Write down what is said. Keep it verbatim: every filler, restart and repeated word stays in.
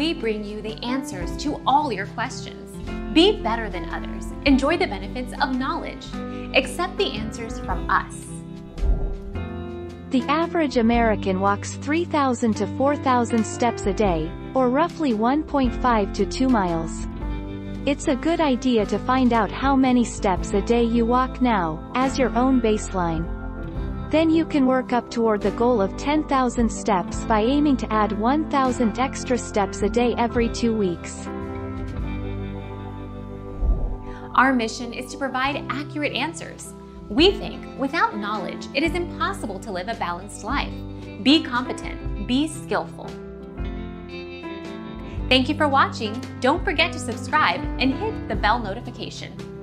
we bring you the answers to all your questions. Be better than others. Enjoy the benefits of knowledge. Accept the answers from us. The average American walks three thousand to four thousand steps a day, or roughly one point five to two miles. It's a good idea to find out how many steps a day you walk now, as your own baseline. Then you can work up toward the goal of ten thousand steps by aiming to add one thousand extra steps a day every two weeks. Our mission is to provide accurate answers. We think without knowledge, it is impossible to live a balanced life. Be competent, be skillful. Thank you for watching. Don't forget to subscribe and hit the bell notification.